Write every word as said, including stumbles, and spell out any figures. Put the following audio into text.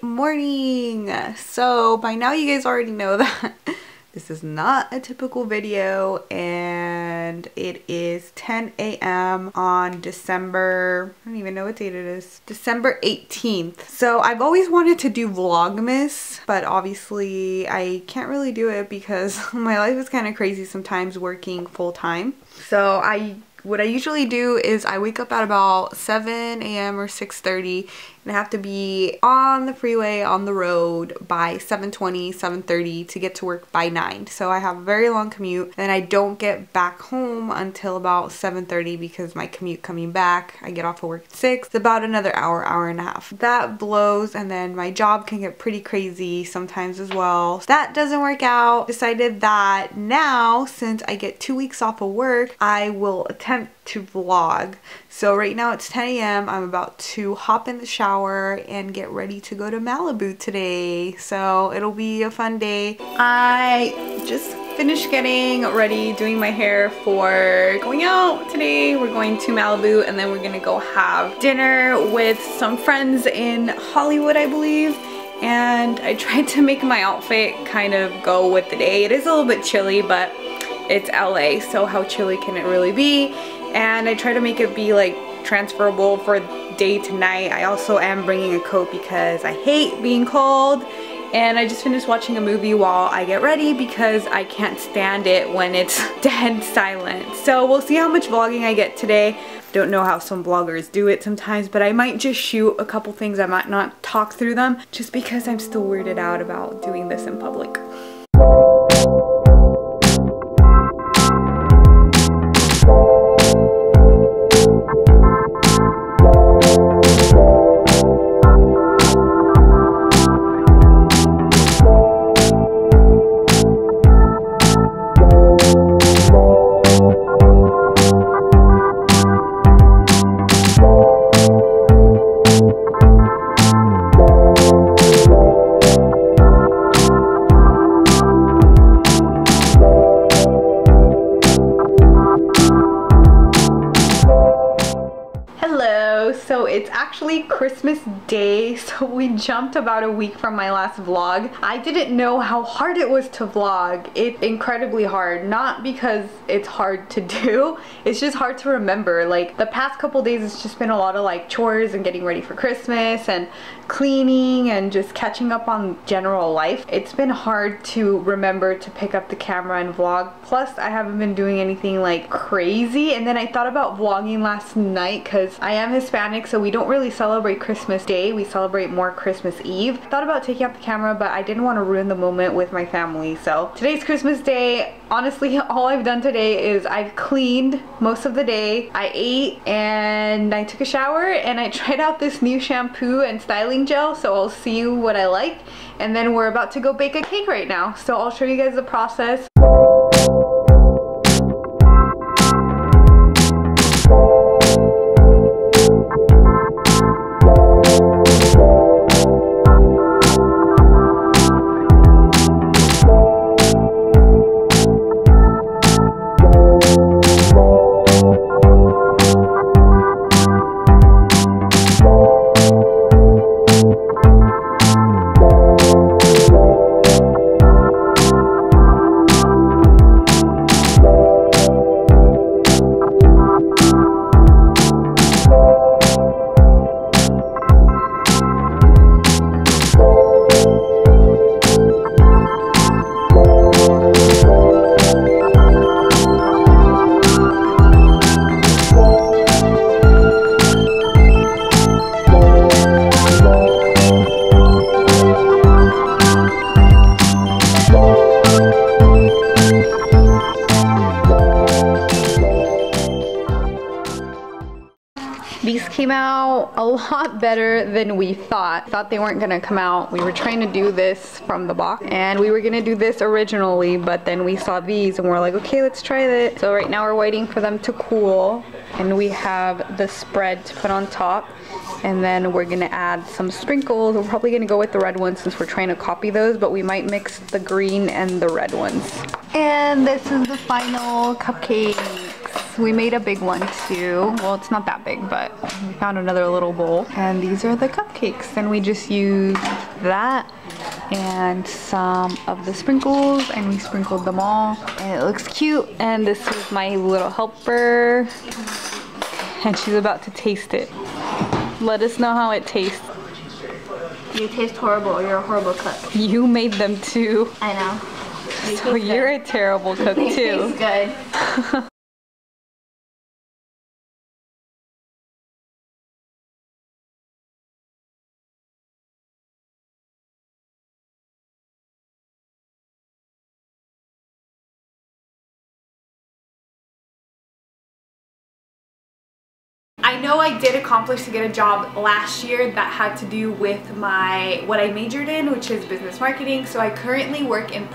Good morning! So by now you guys already know that this is not a typical video and it is ten A M on December, I don't even know what date it is, December eighteenth. So I've always wanted to do Vlogmas, but obviously I can't really do it because my life is kind of crazy sometimes working full time. So I What I usually do is I wake up at about seven A M or six thirty and I have to be on the freeway, on the road by seven twenty, seven thirty to get to work by nine. So I have a very long commute and I don't get back home until about seven thirty because my commute coming back, I get off of work at six. It's about another hour, hour and a half. That blows, and then my job can get pretty crazy sometimes as well. So that doesn't work out. Decided that now, since I get two weeks off of work, I will attempt to vlog. So right now it's ten A M I'm about to hop in the shower and get ready to go to Malibu today. So it'll be a fun day. I just finished getting ready, doing my hair for going out today. We're going to Malibu and then we're gonna go have dinner with some friends in Hollywood, I believe. And I tried to make my outfit kind of go with the day. It is a little bit chilly, but it's L A, so how chilly can it really be? And I try to make it be like transferable for day to night. I also am bringing a coat because I hate being cold. And I just finished watching a movie while I get ready because I can't stand it when it's dead silent. So we'll see how much vlogging I get today. Don't know how some vloggers do it sometimes, but I might just shoot a couple things. I might not talk through them just because I'm still weirded out about doing this in public. So it's actually Christmas Day, so we jumped about a week from my last vlog. I didn't know how hard it was to vlog. It's incredibly hard, not because it's hard to do, it's just hard to remember. Like the past couple days it's just been a lot of like chores and getting ready for Christmas and cleaning and just catching up on general life. It's been hard to remember to pick up the camera and vlog. Plus I haven't been doing anything like crazy, and then I thought about vlogging last night because I am Hispanic, so we don't really celebrate Christmas Day, we celebrate more Christmas Eve. Thought about taking out the camera, but I didn't want to ruin the moment with my family. So today's Christmas Day. Honestly, all I've done today is I've cleaned most of the day, I ate, and I took a shower, and I tried out this new shampoo and styling gel, so I'll see what I like, and then we're about to go bake a cake right now, so I'll show you guys the process. Came out a lot better than we thought. Thought they weren't gonna come out. We were trying to do this from the box and we were gonna do this originally, but then we saw these and we're like, okay, let's try it. So right now we're waiting for them to cool and we have the spread to put on top, and then we're gonna add some sprinkles. We're probably gonna go with the red ones since we're trying to copy those, but we might mix the green and the red ones. And this is the final cupcake. six. We made a big one too. Well, it's not that big, but we found another little bowl. And these are the cupcakes. And we just used that and some of the sprinkles, and we sprinkled them all. And it looks cute. And this is my little helper. And she's about to taste it. Let us know how it tastes. You taste horrible. You're a horrible cook. You made them too. I know. You so you're good. A terrible cook too. You taste good. I know I did accomplish to get a job last year that had to do with my what I majored in, which is business marketing. So I currently work in